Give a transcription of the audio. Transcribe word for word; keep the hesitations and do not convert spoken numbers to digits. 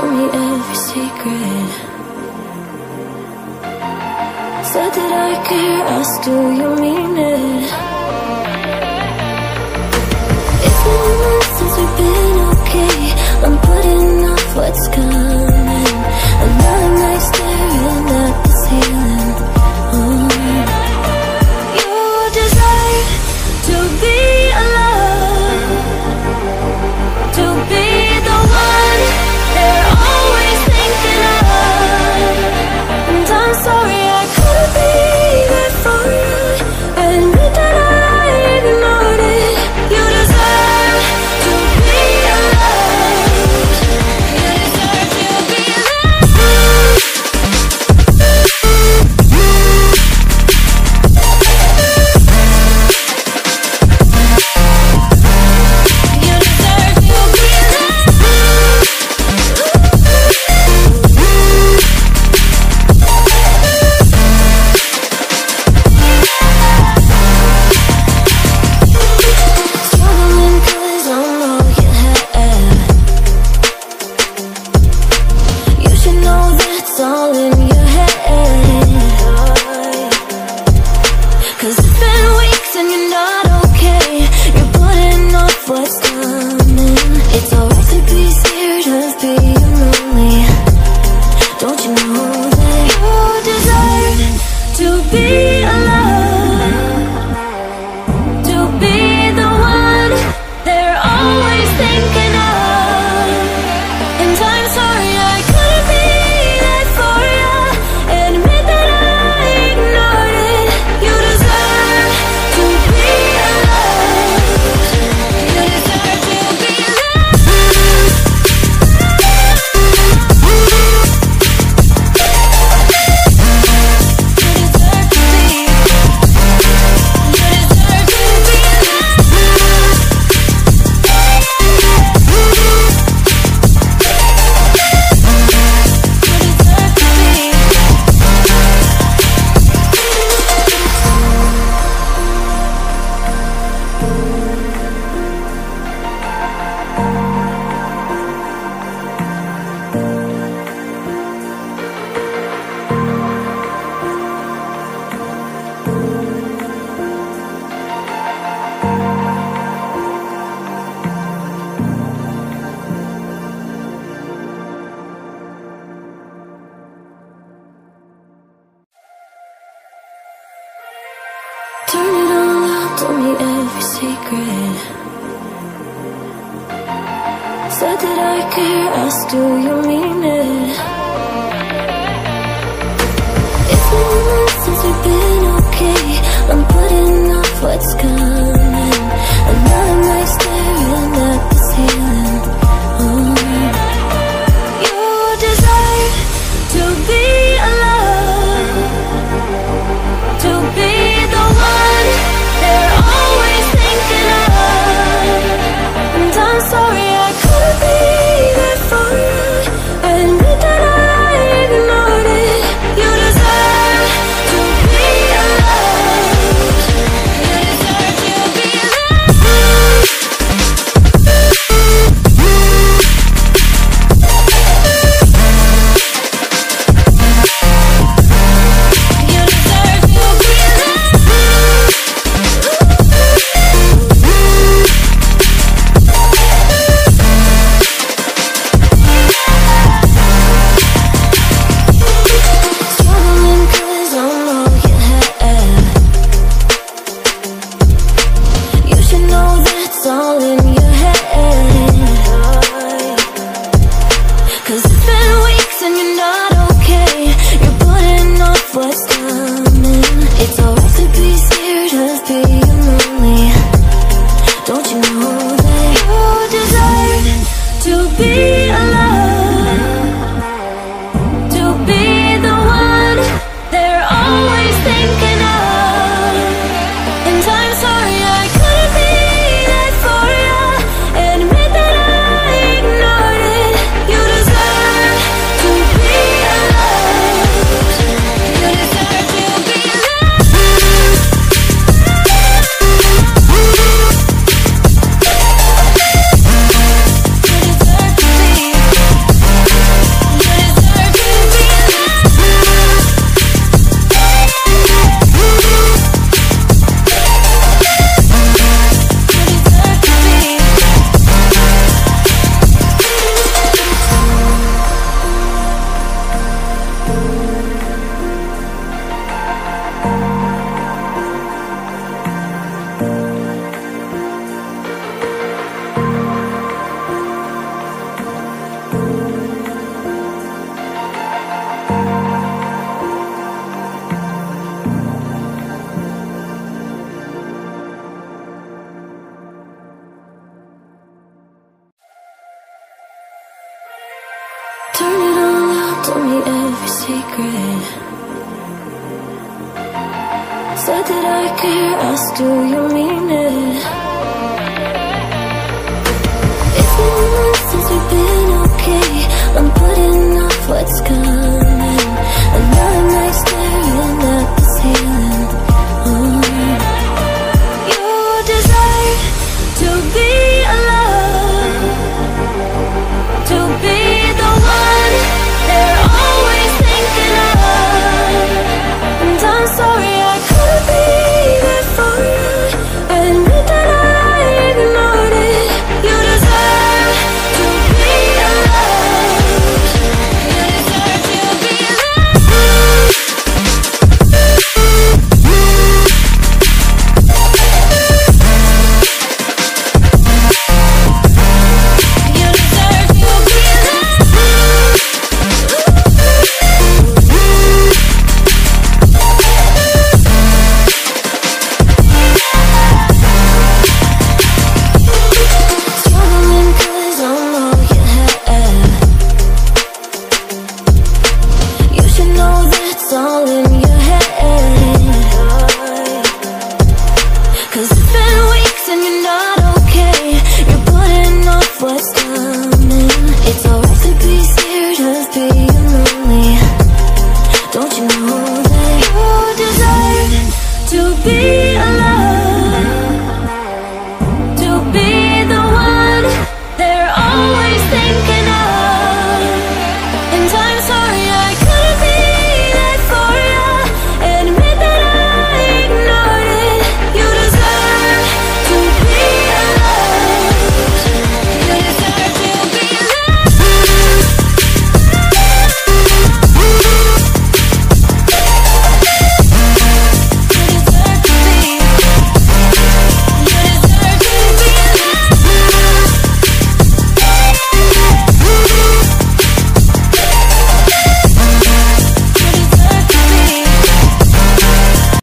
told me every secret. Said that I care, asked do you mean it? It's been a month since we've been okay. I'm putting off what's coming. Another night staring at the ceiling. Oh. You desire to be alone, to be the one they're always thinking of. And I'm sorry I couldn't be there for you. Admit that I ignored it. You deserve to be loved. You deserve to be loved. You deserve to be loved. Struggling 'cause I'm all you have. You should know that's all in your head. 'Cause it's been weeks and you're not okay. You're putting off what's coming. It's alright to be scared of being lonely. Don't you know that you deserve to be alone, to be the one they're always thinking of? And I'm sorry I couldn't be there for you. Admit that I ignored it. You deserve to be loved. You deserve to be loved. Turn it all out, told me every secret. Said that I care, asked do you mean it? It's been a month since we've been okay. I'm putting off what's coming. Another night staring at the ceiling. Oh. You desire to be alone, to be the one they're always thinking of. And I'm sorry I couldn't be there for you. Admit that I ignored it. You deserve to be loved. You deserve to be loved. every secret. Said that I care, asked do you mean it? It's been a month since we've been okay. I'm putting off what's coming.